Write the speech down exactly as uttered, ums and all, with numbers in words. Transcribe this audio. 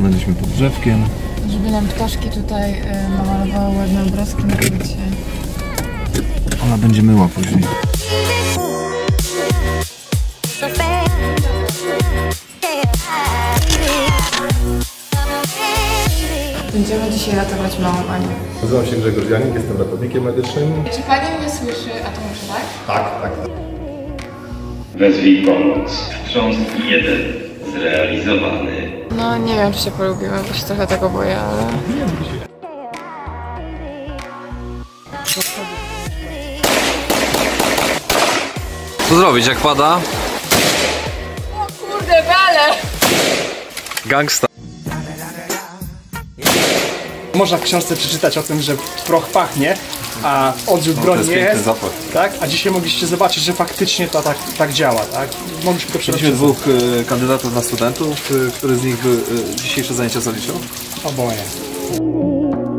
Stanęliśmy pod drzewkiem. Żeby nam ptaszki tutaj namalowały ładne obrazki na płycie. Ona będzie myła później. Będziemy dzisiaj ratować małą Anię. Nazywam się Grzegorz Janik, jestem ratownikiem medycznym. Czy Pani mnie słyszy, a to muszę, tak? Tak, tak. tak. Wezwij pomoc. Wstrząs jeden zrealizowany. No nie wiem, czy się polubiłem, bo się trochę tego boję, ale... Nie wiem, się. Co zrobić, jak pada? O kurde, wale! Gangsta. Można w książce przeczytać o tym, że proch pachnie, a odrzut no, broni jest, zapach. Tak? A dzisiaj mogliście zobaczyć, że faktycznie to tak, tak działa, tak? Mogliśmy to przeczytać. Mieliśmy dwóch y, kandydatów na studentów, y, który z nich by y, dzisiejsze zajęcia zaliczył? Oboje.